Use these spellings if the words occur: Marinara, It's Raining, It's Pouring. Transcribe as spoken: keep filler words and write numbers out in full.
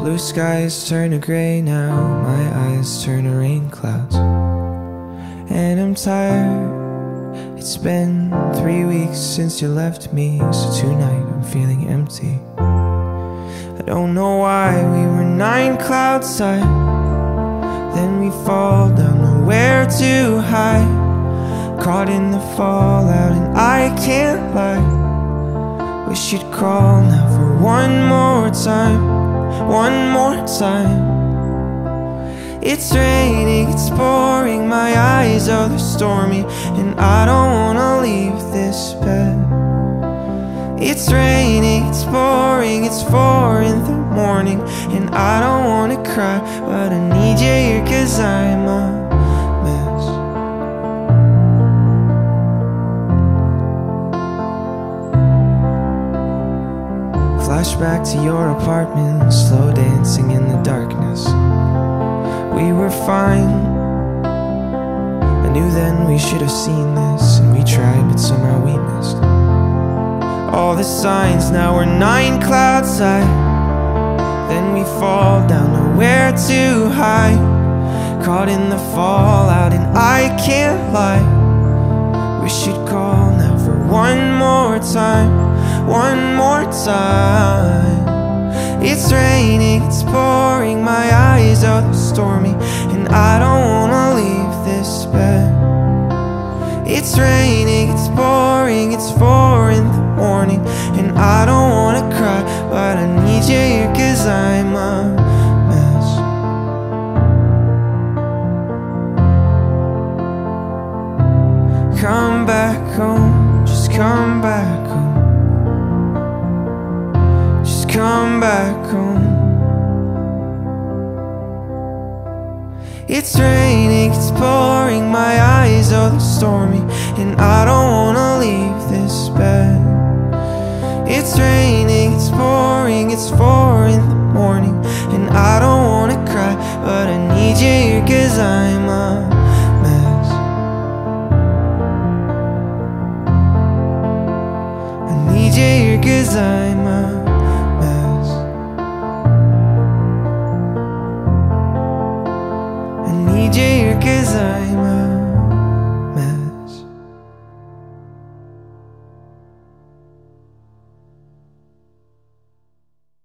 Blue skies turn to gray now, my eyes turn to rain clouds. And I'm tired, it's been three weeks since you left me, so tonight I'm feeling empty. I don't know why, we were nine clouds high, then we fall down nowhere to hide. Caught in the fallout and I can't lie, wish you'd call now for one more time. One more time. It's raining, it's pouring, my eyes are they're stormy, and I don't wanna leave this bed. It's raining, it's pouring, it's four in the morning, and I don't wanna cry, but I need you here cause I'm a flashback to your apartment, slow dancing in the darkness. We were fine, I knew then we should have seen this, and we tried but somehow we missed all the signs. Now we're nine clouds high, then we fall down nowhere to hide. Caught in the fallout and I can't lie, wish you'd call now for one more time. One more time. It's raining, it's pouring, my eyes are they're stormy, and I don't wanna leave this bed. It's raining, it's pouring, it's four in the morning, and I don't wanna cry, but I need you here cause I'm a mess. Come back home, just come back home. Come back home. It's raining, it's pouring, my eyes are stormy, and I don't wanna leave this bed. It's raining, it's pouring, it's four in the morning, and I don't wanna cry, but I need you here cause I'm a mess. I need you here cause I'm a I need you here cause I'm a